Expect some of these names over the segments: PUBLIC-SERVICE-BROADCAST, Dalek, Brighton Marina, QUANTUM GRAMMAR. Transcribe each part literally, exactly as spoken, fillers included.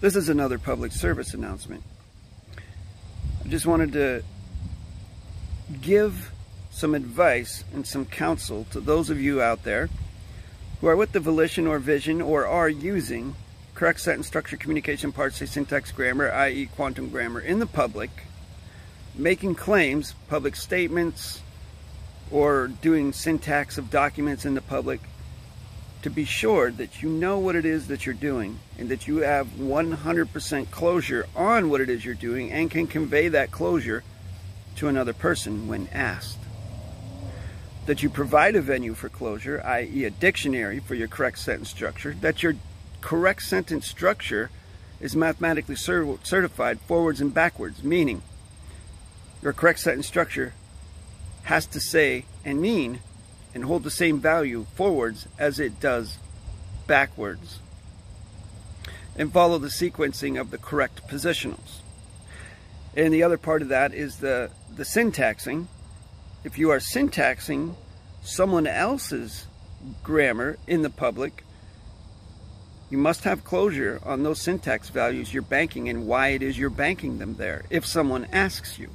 This is another public service announcement. I just wanted to give some advice and some counsel to those of you out there who are with the volition or vision or are using correct sentence structure, communication, parsing, syntax, grammar, that is quantum grammar, in the public, making claims, public statements, or doing syntax of documents in the public, to be sure that you know what it is that you're doing and that you have one hundred percent closure on what it is you're doing and can convey that closure to another person when asked. That you provide a venue for closure, that is a dictionary for your correct sentence structure, that your correct sentence structure is mathematically cert- certified forwards and backwards, meaning your correct sentence structure has to say and mean and hold the same value forwards as it does backwards, and follow the sequencing of the correct positionals. And the other part of that is the, the syntaxing. If you are syntaxing someone else's grammar in the public, you must have closure on those syntax values you're banking and why it is you're banking them there if someone asks you.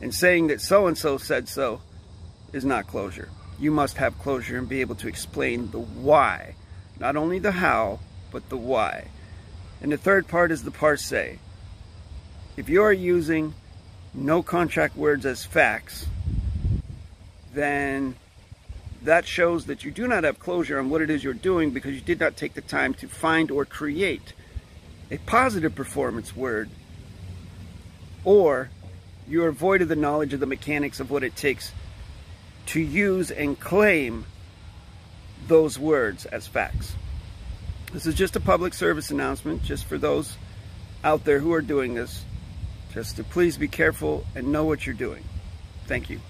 And saying that so-and-so said so is not closure. You must have closure and be able to explain the why. Not only the how, but the why. And the third part is the parse. If you are using no contract words as facts, then that shows that you do not have closure on what it is you're doing, because you did not take the time to find or create a positive performance word, or you are void of the knowledge of the mechanics of what it takes to use and claim those words as facts. This is just a public service announcement, just for those out there who are doing this, just to please be careful and know what you're doing. Thank you.